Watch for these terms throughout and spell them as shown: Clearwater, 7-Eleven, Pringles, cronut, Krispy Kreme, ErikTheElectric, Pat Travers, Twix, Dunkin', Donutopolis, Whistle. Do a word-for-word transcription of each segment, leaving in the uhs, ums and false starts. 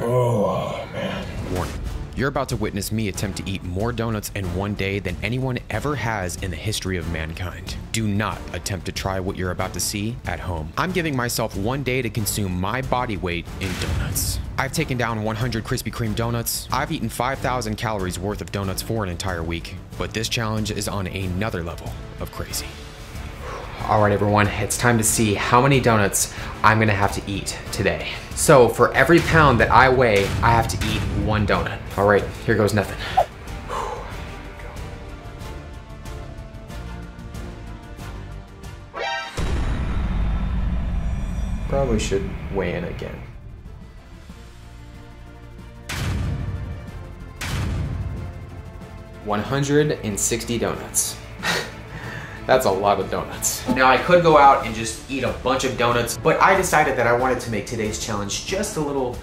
Oh, man. Warning. You're about to witness me attempt to eat more donuts in one day than anyone ever has in the history of mankind. Do not attempt to try what you're about to see at home. I'm giving myself one day to consume my body weight in donuts. I've taken down one hundred Krispy Kreme donuts. I've eaten five thousand calories worth of donuts for an entire week, but this challenge is on another level of crazy. All right, everyone, it's time to see how many donuts I'm gonna have to eat today. So for every pound that I weigh, I have to eat one donut. All right, here goes nothing. Probably should weigh in again. one hundred sixty donuts. That's a lot of donuts. Now I could go out and just eat a bunch of donuts, but I decided that I wanted to make today's challenge just a little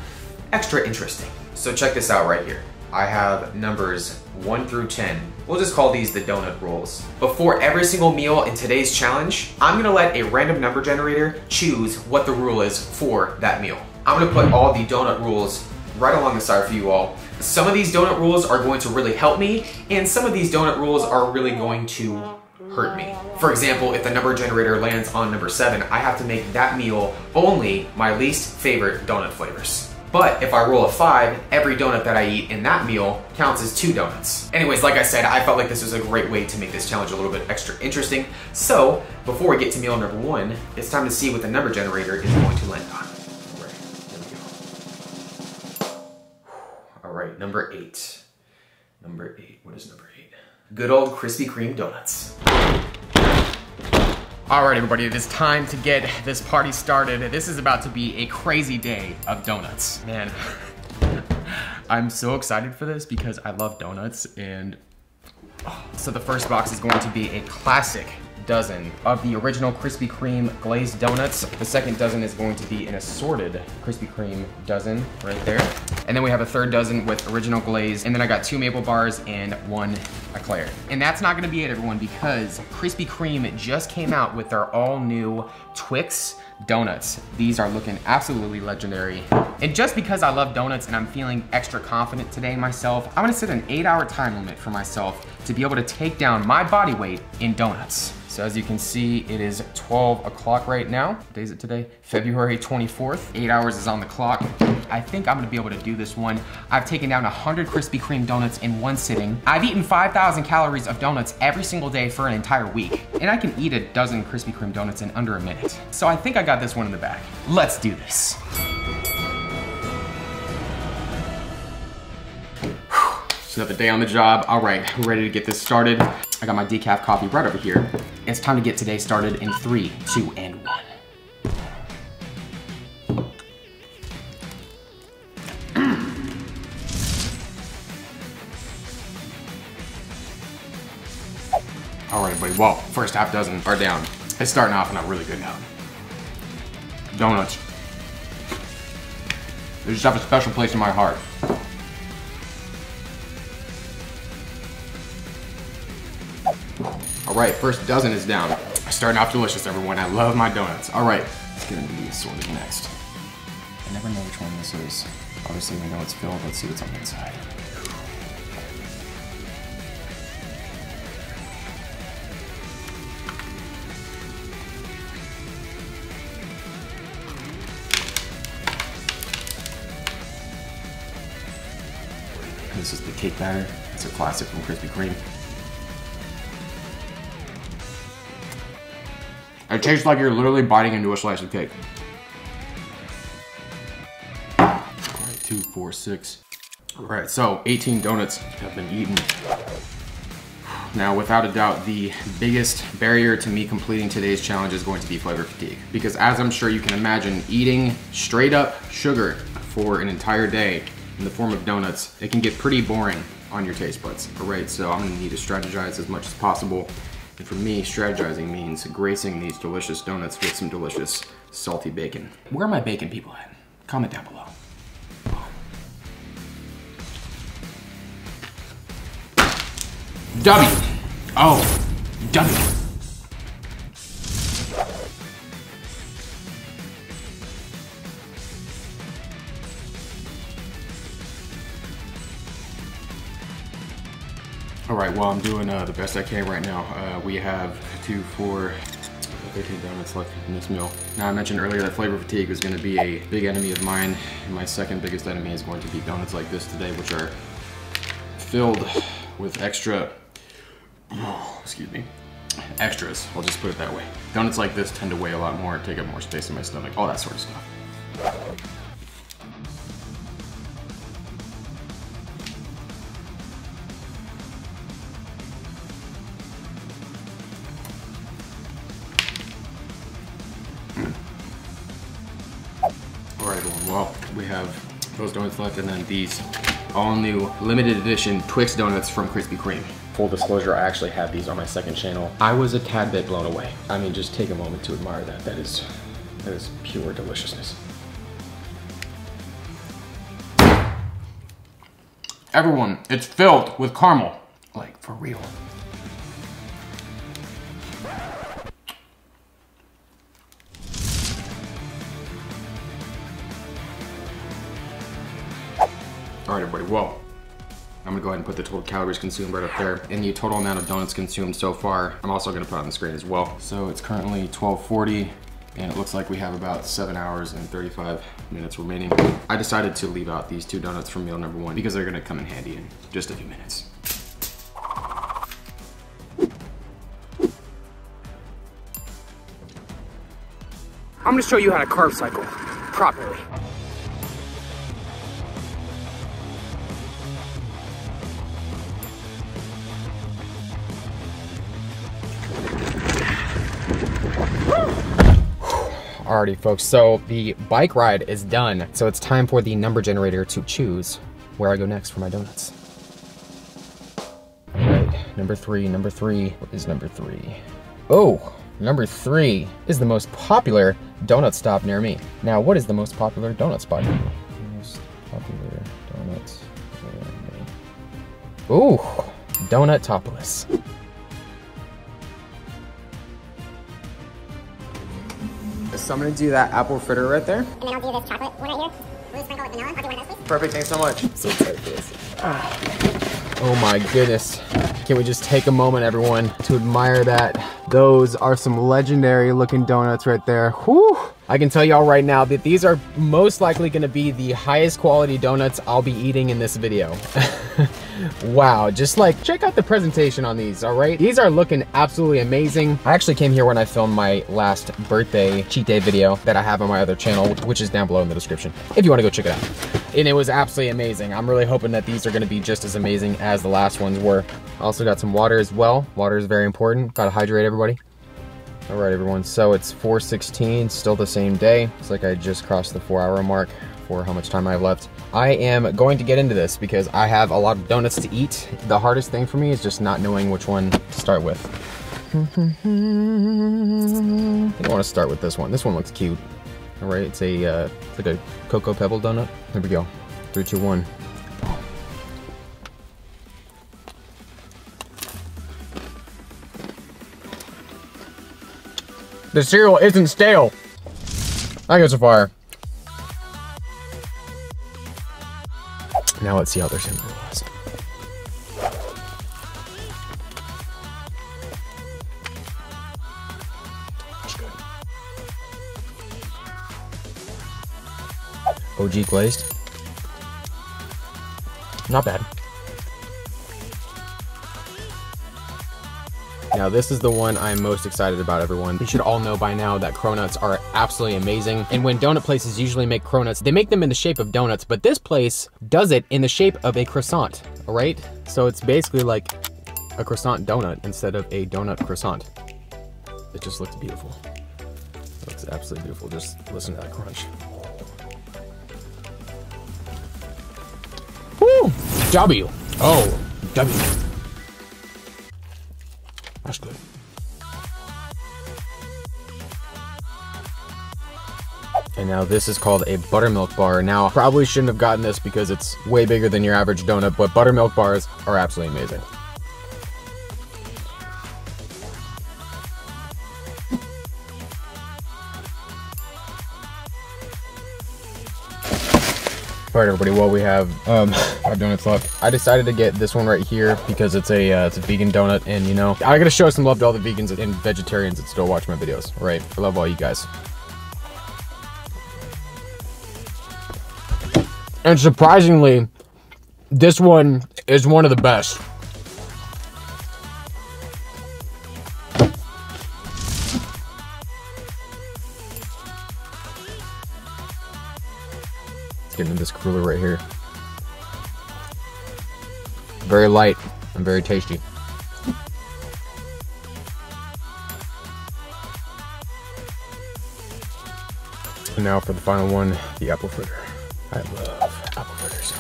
extra interesting. So check this out right here. I have numbers one through ten. We'll just call these the donut rules. Before every single meal in today's challenge, I'm gonna let a random number generator choose what the rule is for that meal. I'm gonna put all the donut rules right along the side for you all. Some of these donut rules are going to really help me, and some of these donut rules are really going to hurt me. For example, if the number generator lands on number seven, I have to make that meal only my least favorite donut flavors. But if I roll a five, every donut that I eat in that meal counts as two donuts. Anyways, like I said, I felt like this was a great way to make this challenge a little bit extra interesting. So before we get to meal number one, it's time to see what the number generator is going to land on. All right, here we go. All right, number eight. Number eight, what is number eight? Good old Krispy Kreme donuts. All right, everybody, it is time to get this party started. This is about to be a crazy day of donuts. Man, I'm so excited for this because I love donuts. And oh. So the first box is going to be a classic dozen of the original Krispy Kreme glazed donuts. The second dozen is going to be an assorted Krispy Kreme dozen right there. And then we have a third dozen with original glaze. And then I got two maple bars and one eclair. And that's not gonna be it, everyone, because Krispy Kreme just came out with their all new Twix donuts. These are looking absolutely legendary. And just because I love donuts and I'm feeling extra confident today myself, I'm gonna set an eight hour time limit for myself to be able to take down my body weight in donuts. So as you can see, it is twelve o'clock right now. What day is it today? February twenty-fourth. Eight hours is on the clock. I think I'm gonna be able to do this one. I've taken down one hundred Krispy Kreme donuts in one sitting. I've eaten five thousand calories of donuts every single day for an entire week. And I can eat a dozen Krispy Kreme donuts in under a minute. So I think I got this one in the bag. Let's do this. Another day on the job. All right, we're ready to get this started. I got my decaf coffee right over here. It's time to get today started in three, two, and one. All right, everybody, well, first half dozen are down. It's starting off on a really good note. Donuts. They just have a special place in my heart. All right, first dozen is down. Starting off delicious, everyone. I love my donuts. All right, let's get into the assorted next. I never know which one this is. Obviously, we know it's filled. Let's see what's on the inside. This is the cake batter. It's a classic from Krispy Kreme. It tastes like you're literally biting into a slice of cake. All right, two, four, six. All right, so eighteen donuts have been eaten. Now, without a doubt, the biggest barrier to me completing today's challenge is going to be flavor fatigue. Because as I'm sure you can imagine, eating straight up sugar for an entire day in the form of donuts, it can get pretty boring on your taste buds. All right, so I'm gonna need to strategize as much as possible. And for me, strategizing means gracing these delicious donuts with some delicious salty bacon. Where are my bacon people at? Comment down below. W. Oh, W. All right, well, I'm doing uh, the best I can right now. Uh, we have two, four, thirteen donuts left in this meal. Now, I mentioned earlier that flavor fatigue was gonna be a big enemy of mine. And my second biggest enemy is going to be donuts like this today, which are filled with extra, oh, excuse me, extras. I'll just put it that way. Donuts like this tend to weigh a lot more, take up more space in my stomach, all that sort of stuff. Well, we have those donuts left and then these all new limited edition Twix donuts from Krispy Kreme. Full disclosure, I actually had these on my second channel. I was a tad bit blown away. I mean, just take a moment to admire that. That is, that is pure deliciousness. Everyone, it's filled with caramel. Like, for real. All right, everybody, well, I'm gonna go ahead and put the total calories consumed right up there and the total amount of donuts consumed so far. I'm also gonna put on the screen as well. So it's currently twelve forty and it looks like we have about seven hours and thirty-five minutes remaining. I decided to leave out these two donuts from meal number one because they're gonna come in handy in just a few minutes. I'm gonna show you how to carb cycle properly. Alrighty, folks, so the bike ride is done. So it's time for the number generator to choose where I go next for my donuts. All right, number three, number three, what is number three? Oh, number three is the most popular donut stop near me. Now, what is the most popular donut spot near me? Most popular donuts near me. Ooh, Donutopolis. So I'm gonna do that apple fritter right there. And then I'll do this chocolate one right here. Blue sprinkle with vanilla. I'll do one of those, please. Perfect, thanks so much. So excited for this. Oh. Oh my goodness. Can we just take a moment, everyone, to admire that? Those are some legendary looking donuts right there. Whew. I can tell y'all right now that these are most likely gonna be the highest quality donuts I'll be eating in this video. Wow, just like, check out the presentation on these, all right? These are looking absolutely amazing. I actually came here when I filmed my last birthday cheat day video that I have on my other channel, which is down below in the description, if you wanna go check it out. And it was absolutely amazing. I'm really hoping that these are gonna be just as amazing as the last ones were. Also got some water as well. Water is very important. Gotta hydrate everybody. All right, everyone, so it's four sixteen, still the same day. It's like I just crossed the four hour mark for how much time I have left. I am going to get into this because I have a lot of donuts to eat. The hardest thing for me is just not knowing which one to start with. I think I wanna start with this one. This one looks cute. All right, it's a, uh, it's like a Cocoa Pebble donut. Here we go, three, two, one. The cereal isn't stale. I think it's a fire. Now let's see how their cinnamon was. O G glazed. Not bad. Now this is the one I'm most excited about, everyone. You should all know by now that cronuts are absolutely amazing. And when donut places usually make cronuts, they make them in the shape of donuts, but this place does it in the shape of a croissant, all right? So it's basically like a croissant donut instead of a donut croissant. It just looks beautiful. It looks absolutely beautiful. Just listen to that crunch. Woo! W. Oh, W. That's good. And now this is called a buttermilk bar. Now, probably shouldn't have gotten this because it's way bigger than your average donut, but buttermilk bars are absolutely amazing. Alright everybody, while we have um, five donuts left, I decided to get this one right here because it's a uh, it's a vegan donut, and you know, I gotta show some love to all the vegans and vegetarians that still watch my videos, right? I love all you guys. And surprisingly, this one is one of the best. Getting in this cruller right here. Very light and very tasty. And now for the final one, the apple fritter. I love apple fritters.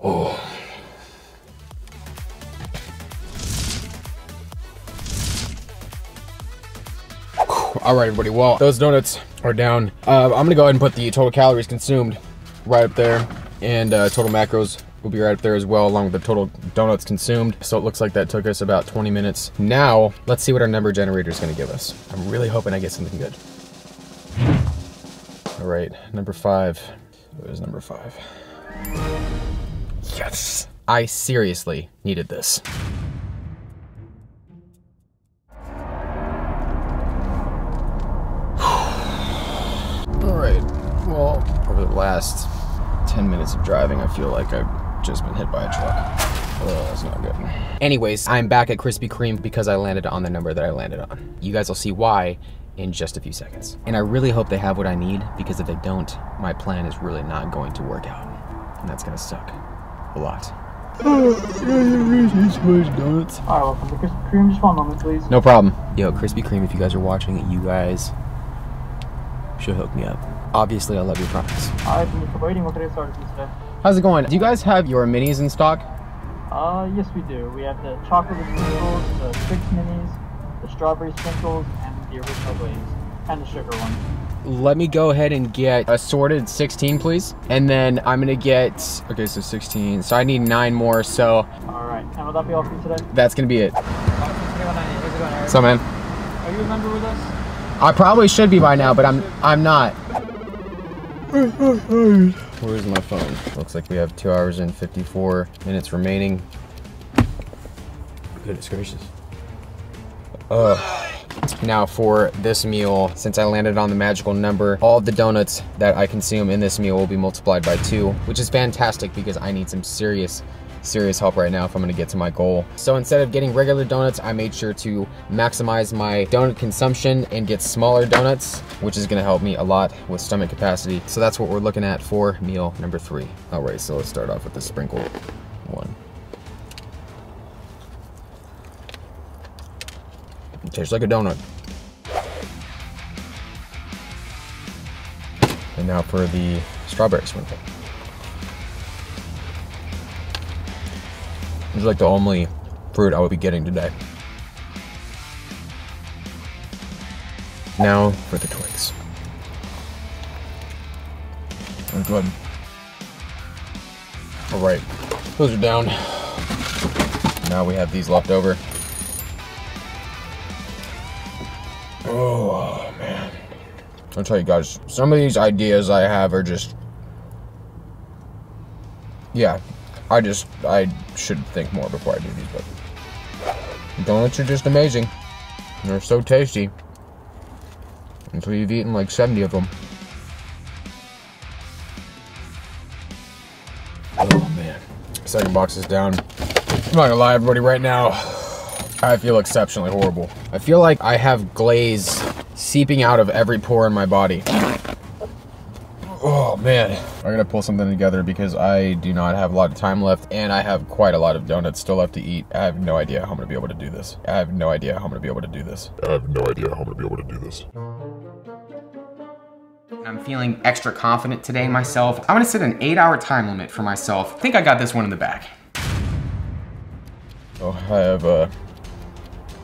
Oh. All right, everybody, well, those donuts are down. Uh, I'm gonna go ahead and put the total calories consumed right up there, and uh, total macros will be right up there as well, along with the total donuts consumed. So it looks like that took us about twenty minutes. Now, let's see what our number generator is gonna give us. I'm really hoping I get something good. All right, number five. What is number five? Yes! I seriously needed this. Well, over the last ten minutes of driving, I feel like I've just been hit by a truck. Oh, that's not good. Anyways, I'm back at Krispy Kreme because I landed on the number that I landed on. You guys will see why in just a few seconds. And I really hope they have what I need, because if they don't, my plan is really not going to work out. And that's gonna suck a lot. Donuts. All right, welcome to Krispy Kreme. Just one moment, please. No problem. Yo, Krispy Kreme, if you guys are watching, you guys should hook me up. Obviously, I love your products. Alright, thank you for waiting. What can I start with today? How's it going? Do you guys have your minis in stock? Uh, yes we do. We have the chocolate sprinkles, the Twix minis, the strawberry sprinkles, and the original glaze, and the sugar one. Let me go ahead and get assorted sixteen, please. And then I'm gonna get, okay, so sixteen. So I need nine more, so. Alright, and will that be all for you today? That's gonna be it. What's up, man? Are you a member with us? I probably should be by now, but I'm I'm not. Where's my phone? Looks like we have two hours and fifty-four minutes remaining. Goodness gracious. Uh, now for this meal, since I landed on the magical number, all of the donuts that I consume in this meal will be multiplied by two, which is fantastic because I need some serious, serious help right now if I'm gonna get to my goal. So instead of getting regular donuts, I made sure to maximize my donut consumption and get smaller donuts, which is gonna help me a lot with stomach capacity. So that's what we're looking at for meal number three. All right, so let's start off with the sprinkle one. It tastes like a donut. And now for the strawberry sprinkle. It's like the only fruit I would be getting today. Now for the Twix. They're good. All right, those are down. Now we have these left over. Oh man. I'll tell you guys, some of these ideas I have are just, yeah. I just, I should think more before I do these, but donuts are just amazing. They're so tasty until you've eaten like seventy of them. Oh man. Second box is down. I'm not gonna lie, everybody, right now, I feel exceptionally horrible. I feel like I have glaze seeping out of every pore in my body. Oh man, I gotta pull something together because I do not have a lot of time left, and I have quite a lot of donuts still left to eat. I have no idea how I'm gonna be able to do this. I have no idea how I'm gonna be able to do this. I have no idea how I'm gonna be able to do this. I'm feeling extra confident today myself. I'm gonna set an eight hour time limit for myself. I think I got this one in the bag. Oh, I have, uh,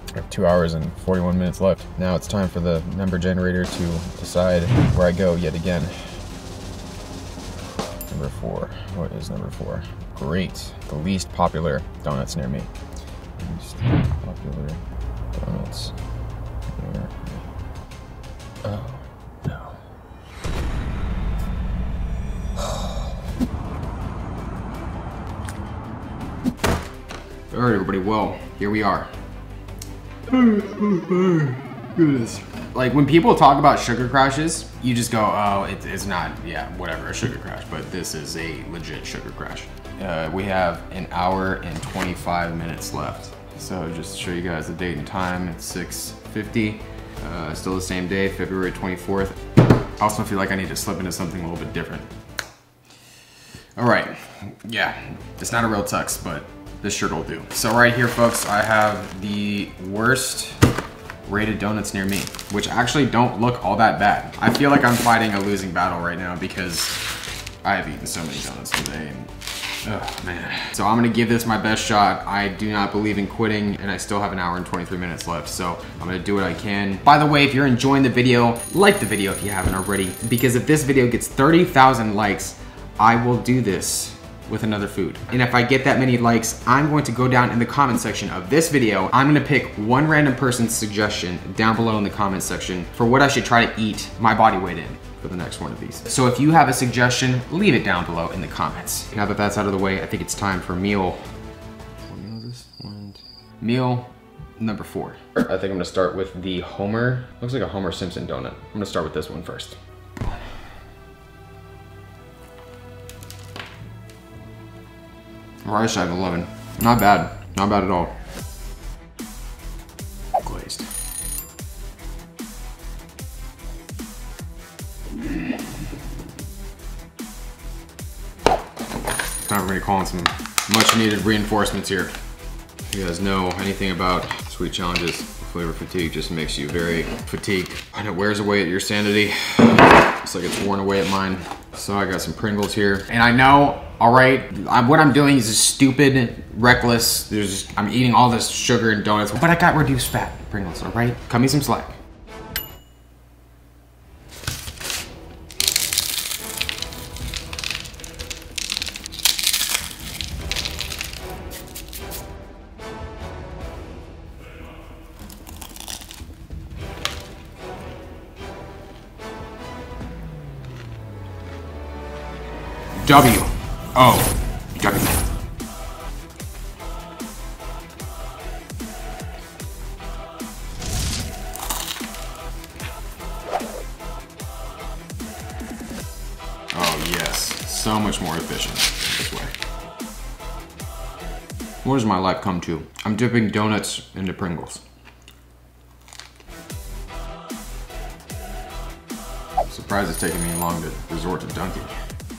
I have two hours and forty-one minutes left. Now it's time for the number generator to decide where I go yet again. Number four. What is number four? Great. The least popular donuts near me. Least popular donuts near me. Oh, no. All right, everybody, well, here we are. Goodness. Like, when people talk about sugar crashes, you just go, oh, it, it's not, yeah, whatever, a sugar crash, but this is a legit sugar crash. Uh, we have an hour and twenty-five minutes left. So just to show you guys the date and time, it's six fifty. Uh, still the same day, February twenty-fourth. I also feel like I need to slip into something a little bit different. All right, yeah, it's not a real tux, but this shirt will do. So right here, folks, I have the worst rated donuts near me, which actually don't look all that bad. I feel like I'm fighting a losing battle right now because I have eaten so many donuts today. And oh man. So I'm gonna give this my best shot. I do not believe in quitting, and I still have an hour and twenty-three minutes left, so I'm gonna do what I can. By the way, if you're enjoying the video, like the video if you haven't already, because if this video gets thirty thousand likes, I will do this with another food. And if I get that many likes, I'm going to go down in the comment section of this video. I'm gonna pick one random person's suggestion down below in the comment section for what I should try to eat my body weight in for the next one of these. So if you have a suggestion, leave it down below in the comments. Now that that's out of the way, I think it's time for meal. What meal is this? One, two. Meal number four. I think I'm gonna start with the Homer, looks like a Homer Simpson donut. I'm gonna start with this one first. Rice seven eleven, not bad, not bad at all. Glazed. Time for me to call in some much needed reinforcements here. If you guys know anything about sweet challenges, flavor fatigue just makes you very fatigued, and it wears away at your sanity. It's like it's worn away at mine. So I got some Pringles here, and I know, all right, I, what I'm doing is just stupid, reckless. There's, just, I'm eating all this sugar and donuts, but I got reduced fat Pringles, all right? Cut me some slack. W. Oh, W. Oh yes, so much more efficient this way. What does my life come to? I'm dipping donuts into Pringles. I'm surprised it's taking me long to resort to Dunkin'.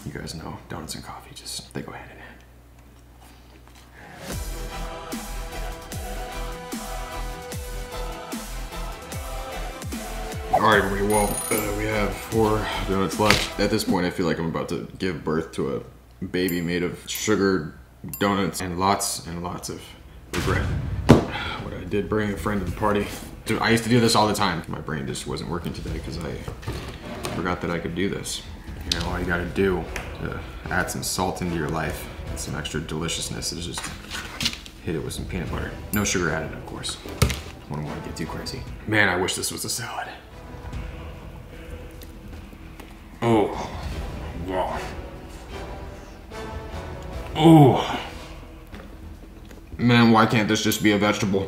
You guys know, donuts and coffee, just, they go hand in hand. All right, everybody, well, uh, we have four donuts left. At this point, I feel like I'm about to give birth to a baby made of sugar donuts and lots and lots of regret. What I did bring a friend to the party. Dude, I used to do this all the time. My brain just wasn't working today because I forgot that I could do this. You know, all you gotta do to add some salt into your life and some extra deliciousness is just hit it with some peanut butter. No sugar added, of course. Wouldn't want to get too crazy. Man, I wish this was a salad. Oh, wow. Oh. Man, why can't this just be a vegetable?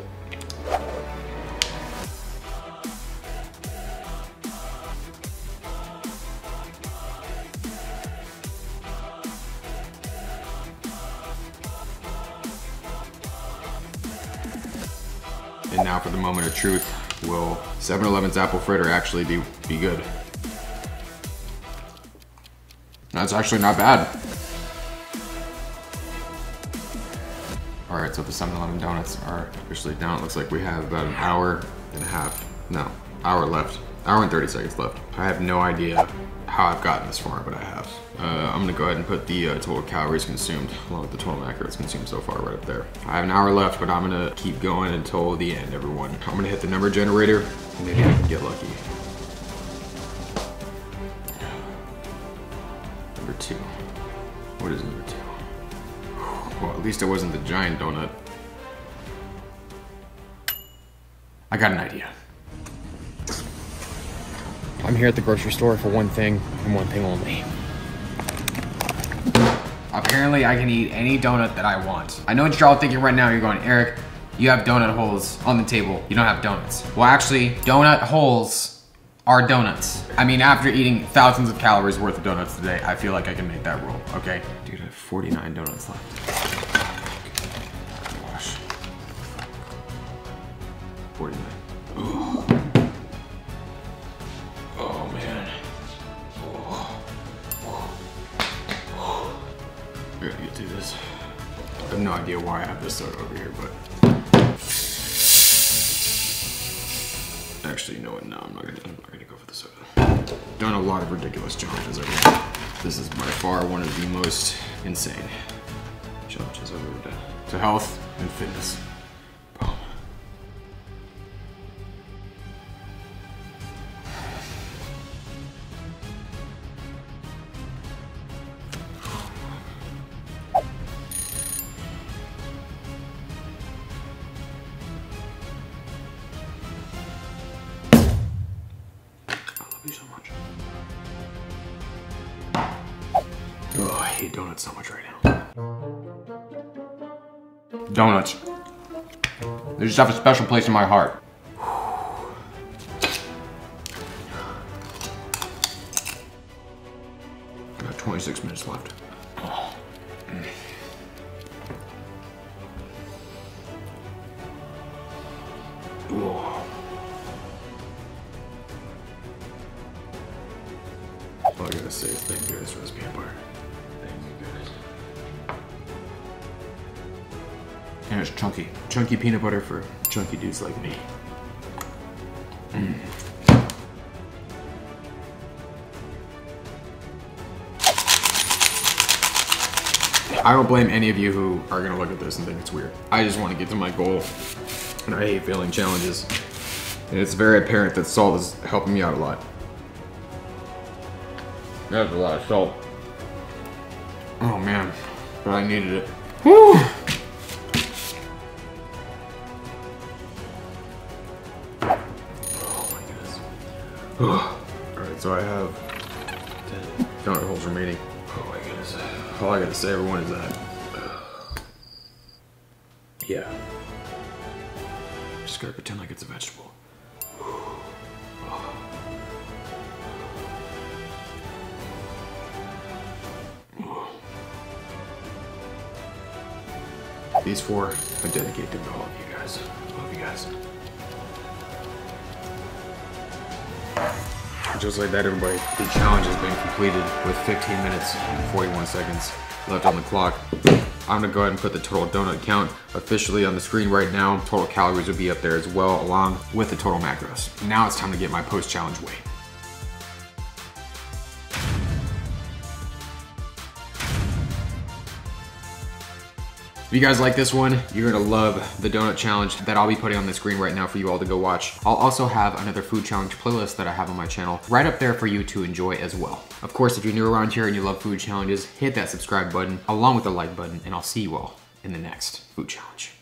And now for the moment of truth, will seven eleven's apple fritter actually be, be good? That's actually not bad. All right, so the seven eleven donuts are officially down. It looks like we have about an hour and a half, no, hour left, hour and thirty seconds left. I have no idea how I've gotten this far, but I have. Uh, I'm gonna go ahead and put the uh, total calories consumed along with the total macros consumed so far right up there. I have an hour left, but I'm gonna keep going until the end, everyone. I'm gonna hit the number generator, and maybe I can get lucky. Number two. What is number two? Well, at least it wasn't the giant donut. I got an idea. I'm here at the grocery store for one thing and one thing only. Apparently I can eat any donut that I want. I know what you're all thinking right now. You're going, Eric, you have donut holes on the table. You don't have donuts. Well, actually, donut holes are donuts. I mean, after eating thousands of calories worth of donuts today, I feel like I can make that rule, okay? Dude, I have forty-nine donuts left. Gosh. forty-nine. I gotta get through this. I have no idea why I have this soda over here, but... Actually, you know what, no, I'm not gonna, I'm not gonna go for the soda. Done a lot of ridiculous challenges ever. This is by far one of the most insane challenges I've ever done. To health and fitness. Boom. Oh, I hate donuts so much right now. Donuts. They just have a special place in my heart. I got twenty-six minutes left. Oh. Mm. Oh. All I gotta say is thank you guys for this peanut butter. Thank you guys. And it's chunky. Chunky peanut butter for chunky dudes like me. Mm. I don't blame any of you who are gonna look at this and think it's weird. I just want to get to my goal, and I hate failing challenges. And it's very apparent that salt is helping me out a lot. That's a lot of salt. Oh man, but I needed it. Woo! Oh my goodness. Alright, so I have ten donut holes remaining. Oh my goodness. All I gotta say, everyone, is that. Yeah. I'm just gonna pretend like it's a vegetable. These four are dedicated to all of you guys. Love you guys. Just like that, everybody, the challenge has been completed with fifteen minutes and forty-one seconds left on the clock. I'm gonna go ahead and put the total donut count officially on the screen right now. Total calories will be up there as well, along with the total macros. Now it's time to get my post-challenge weight. If you guys like this one, you're gonna love the donut challenge that I'll be putting on the screen right now for you all to go watch. I'll also have another food challenge playlist that I have on my channel right up there for you to enjoy as well. Of course, if you're new around here and you love food challenges, hit that subscribe button along with the like button, and I'll see you all in the next food challenge.